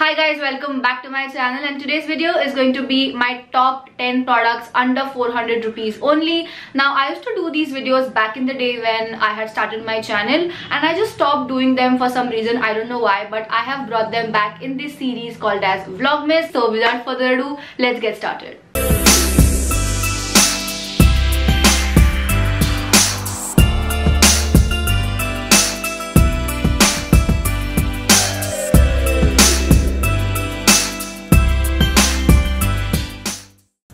Hi guys, welcome back to my channel, and today's video is going to be my top 10 products under 400 rupees only. Now I used to do these videos back in the day when I had started my channel, and I just stopped doing them for some reason. I don't know why, but I have brought them back in this series called as Vlogmas. So without further ado, let's get started.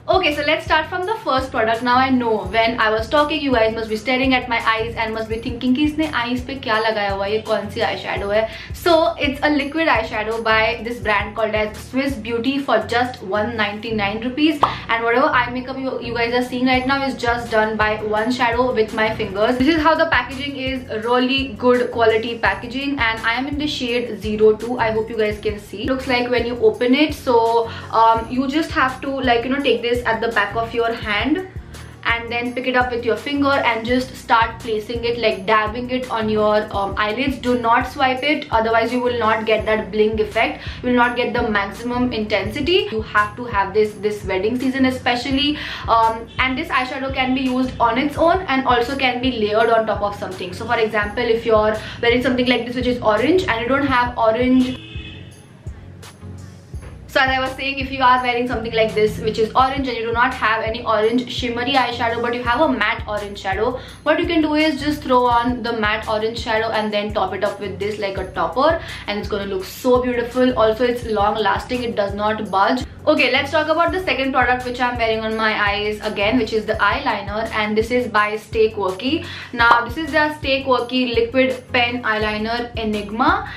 Okay, so let's start from the first product. Now I know when I was talking, you guys must be staring at my eyes and must be thinking कि इसने eyes पे क्या लगाया हुआ है, ये कौन सी eyeshadow है? So it's a liquid eyeshadow by this brand called as Swiss Beauty for just 199 rupees. And whatever eye makeup you guys are seeing right now is just done by one shadow with my fingers. This is how the packaging is, really good quality packaging, and I am in the shade 02. I hope you guys can see. Looks like when you open it, so you just have to take this at the back of your hand and then pick it up with your finger and just start placing it, like dabbing it on your eyelids. Do not swipe it, otherwise you will not get that bling effect, you will not get the maximum intensity. You have to have this wedding season especially, and this eyeshadow can be used on its own and also can be layered on top of something. So for example, if you're wearing something like this which is orange and you don't have orange, so as I was saying, if you are wearing something like this which is orange and you do not have any orange shimmery eyeshadow but you have a matte orange shadow, what you can do is just throw on the matte orange shadow and then top it up with this like a topper, and it's going to look so beautiful. Also, it's long lasting, it does not budge. Okay, let's talk about the second product which I'm wearing on my eyes again, which is the eyeliner, and this is by Steak Worky. Now this is the Steak Worky liquid pen eyeliner Enigma,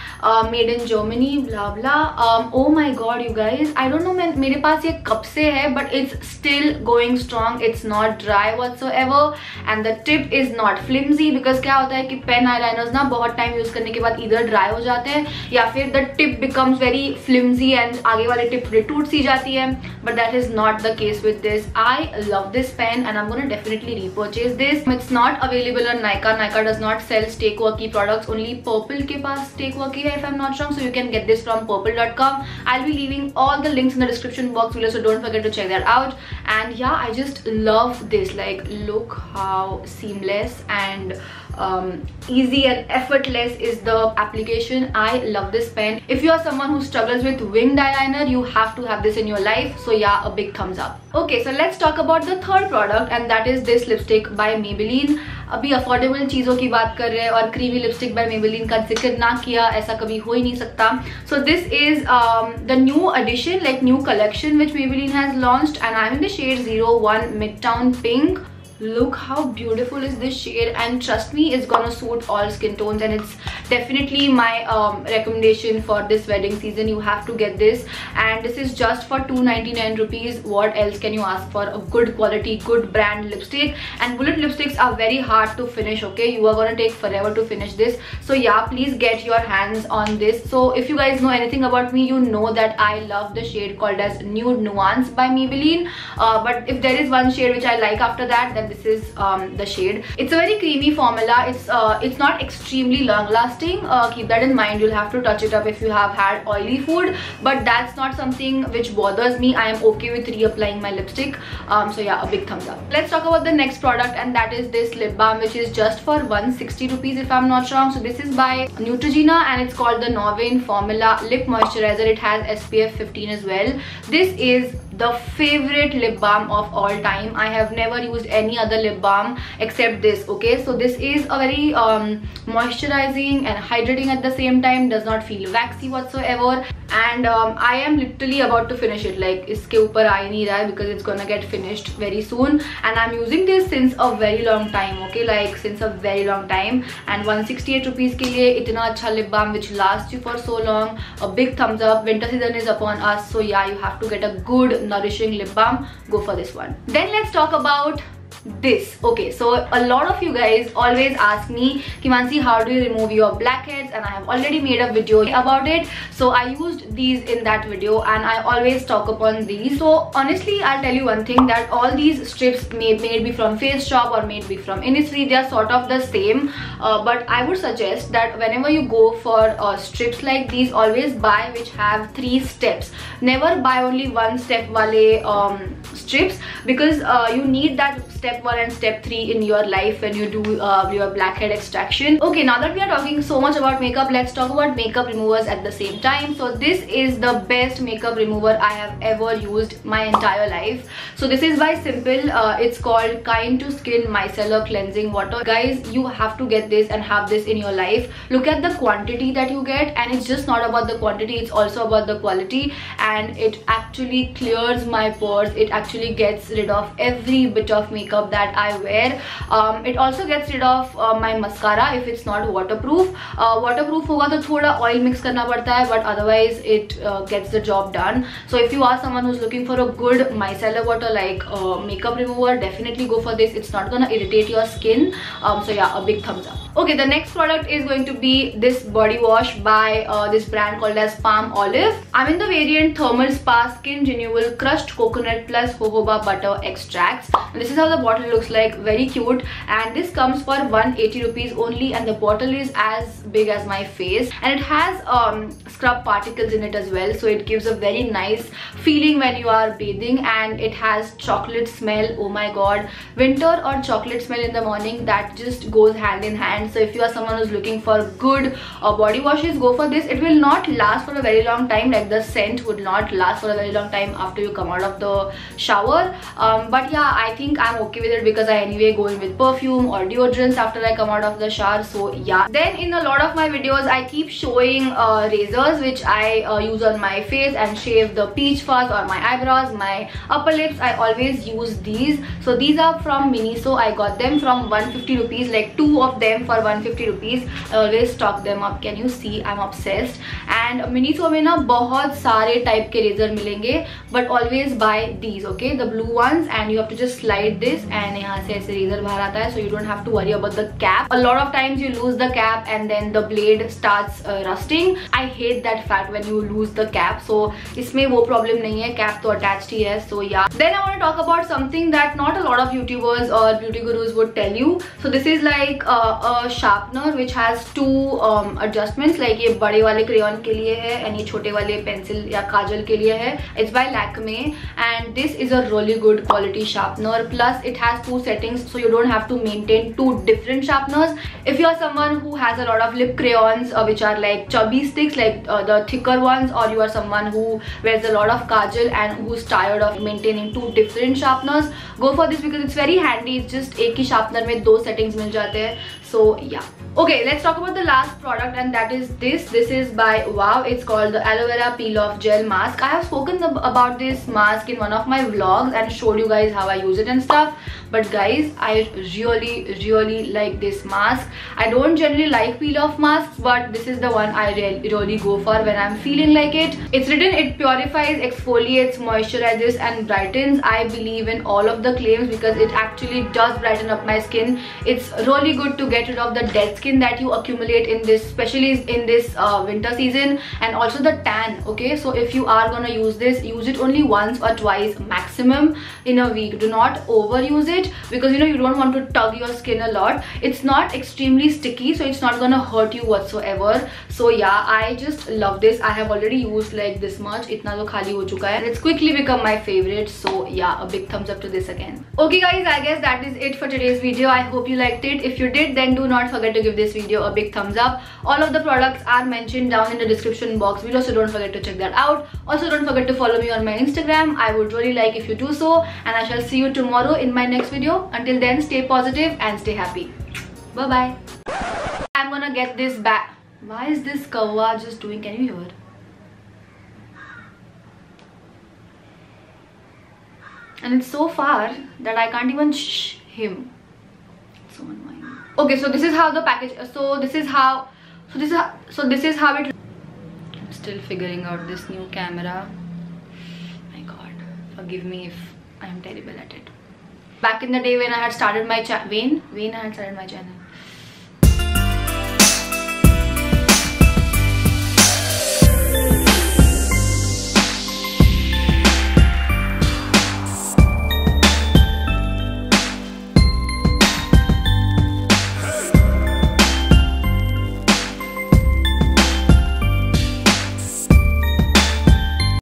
made in Germany, blah blah. Oh my god, you guys, I don't know मेरे पास ये कब से है, but it's still going strong. It's not dry whatsoever, and the tip is not flimsy, because क्या होता है कि pen eyeliners ना बहुत टाइम यूज करने के बाद either dry हो जाते हैं या फिर the tip becomes very flimsy and आगे वाले tip टूट सी जाती है, but that is not the case with this. I love this pen and I'm gonna definitely repurchase this. It's not available on Nykaa. Nykaa does not sell Steak Worky products. Only Purple के पास Steak Worky है, if I'm not wrong. So you can get this from purple.com. I'll be leaving all the links in the description box below, so don't forget to check that out. And yeah, I just love this, like look how seamless and easy and effortless is the application. I love this pen. If you are someone who struggles with winged eyeliner, you have to have this in your life, so yeah, a big thumbs up. Okay, so let's talk about the third product, and that is this lipstick by Maybelline. अभी affordable चीज़ों की बात कर रहे हैं और creamy lipstick bye Maybelline का जिक्र ना किया ऐसा कभी हो ही नहीं सकता. So this is the new edition, like new collection which Maybelline has launched, and I am in the shade 01 mid town pink. Look how beautiful is this shade, and trust me, it's gonna suit all skin tones, and it's definitely my recommendation for this wedding season. You have to get this, and this is just for 299 rupees. What else can you ask for? A good quality, good brand lipstick, and bullet lipsticks are very hard to finish. Okay, you are gonna take forever to finish this, so yeah, please get your hands on this. So if you guys know anything about me, you know that I love the shade called as Nude Nuance by Maybelline, but if there is one shade which I like after that, then this is the shade. It's a very creamy formula. It's not extremely long lasting, keep that in mind. You'll have to touch it up if you have had oily food, but that's not something which bothers me. I am okay with reapplying my lipstick, so yeah, a big thumbs up. Let's talk about the next product, and that is this lip balm which is just for 160 rupees if I'm not wrong. So this is by Neutrogena, and it's called the Norwegian formula lip moisturizer. It has SPF 15 as well. This is the favorite lip balm of all time. I have never used any other lip balm except this. Okay, so this is a very moisturizing and hydrating at the same time, does not feel waxy whatsoever, and I am literally about to finish it, like iske upar aa hi nahi raha hai because it's gonna get finished very soon, and I'm using this since a very long time. Okay, like since a very long time, and 168 rupees ke liye itna acha lip balm which lasts you for so long, a big thumbs up. Winter season is upon us, so yeah, you have to get a good nourishing lip balm. Go for this one. Then let's talk about this. Okay, so a lot of you guys always ask me, Kimansi, how do you remove your blackheads? And I have already made a video about it. So I used these in that video and I always talk upon these. So honestly, I'll tell you one thing, that all these strips may be from Face Shop or may be from Innisfree, they are sort of the same, but I would suggest that whenever you go for strips like these, always buy which have 3 steps. Never buy only 1 step wale strips, because you need that step 1 and step 3 in your life when you do your blackhead extraction. Okay, now that we are talking so much about makeup, let's talk about makeup removers at the same time. So this is the best makeup remover I have ever used my entire life. So this is by Simple. It's called Kind to Skin Micellar Cleansing Water. Guys, you have to get this and have this in your life. Look at the quantity that you get, and it's just not about the quantity, it's also about the quality, and it actually clears my pores. It actually gets rid of every bit of makeup that I wear. It also gets rid of my mascara if it's not waterproof. Waterproof होगा तो थोड़ा oil mix करना पड़ता है, but otherwise it gets the job done. So if you are someone who's looking for a good micellar water like makeup remover, definitely go for this. It's not gonna irritate your skin. So yeah, a big thumbs up. Okay, the next product is going to be this body wash by this brand called as Palmolive. I'm in the variant Thermal Spa Skin Renewal Crushed Coconut Plus Jojoba Butter Extracts. This is how the bottle looks like, very cute, and this comes for 180 rupees only, and the bottle is as big as my face, and it has scrub particles in it as well, so it gives a very nice feeling when you are bathing, and it has chocolate smell. Oh my god, winter or chocolate smell in the morning, that just goes hand in hand. So if you are someone who's looking for good body washes, go for this. It will not last for a very long time, like the scent would not last for a very long time after you come out of the shower, but yeah, I think I'm okay with it because I anyway go in with perfume or deodorants after I come out of the shower, so yeah. Then in a lot of my videos I keep showing razors which I use on my face and shave the peach fuzz or my eyebrows, my upper lips. I always use these. So these are from Miniso. I got them from 150 rupees, like 2 of them for 150 rupees. I always stock them up. Can you see? I'm obsessed. And Miniso में ना बहुत सारे type के razor मिलेंगे, but always buy these, okay? The blue ones, and you have to just slide this, and यहाँ से ऐसे razor बाहर आता है, so you don't have to worry about the cap. A lot of times you lose the cap, and then the blade starts rusting. I hate that fact when you lose the cap. So इसमें वो problem नहीं है, cap तो attached ही है, so yeah. Then I want to talk about something that not a lot of YouTubers or beauty gurus would tell you. So this is like a sharpener which has 2 adjustments, like ये बड़े वाले crayon के लिए है and ये छोटे वाले pencil या काजल के लिए है. It's by LAKME, and this is a really good quality sharpener. Plus it has 2 settings, so you don't have to maintain 2 different sharpeners. If you are someone who has a lot of lip crayons which are like chubby sticks, like the thicker ones, or you are someone who wears a lot of kajal and who's tired of maintaining 2 different sharpeners, go for this because it's very handy. It's just एक ही sharpener में 2 settings मिल जाते हैं. So yeah. Okay, let's talk about the last product, and that is this. This is by WOW. It's called the Aloe Vera Peel Off Gel Mask. I have spoken about this mask in one of my vlogs and showed you guys how I use it and stuff. But guys, I really like this mask. I don't generally like peel off masks, but this is the one I really go for when I'm feeling like it. It's written, it purifies, exfoliates, moisturizes and brightens. I believe in all of the claims because it actually does brighten up my skin. It's really good to get rid of the dead skin that you accumulate in this, especially in this winter season, and also the tan. Okay, so if you are gonna use this, use it only once or twice maximum in a week. Do not overuse it because you know you don't want to tug your skin a lot. It's not extremely sticky, so it's not gonna hurt you whatsoever. So yeah, I just love this. I have already used like this much. Itna to khali ho chuka hai. It's quickly become my favorite. So yeah, a big thumbs up to this again. Okay guys, I guess that is it for today's video. I hope you liked it. If you did, then do not forget to give this video a big thumbs up. All of the products are mentioned down in the description box below, so don't forget to check that out. Also, don't forget to follow me on my Instagram. I would really like if you do so, and I shall see you tomorrow in my next video. Until then, stay positive and stay happy. Bye bye. I'm gonna get this back. Why is this kawa just doing? Can you hear? And it's so far that I can't even shh him. It's so annoying. Okay, so this is how the package, so this is how it. I'm still figuring out this new camera. My god, forgive me if I'm terrible at it. Back in the day when I had started my channel, when I had started my channel,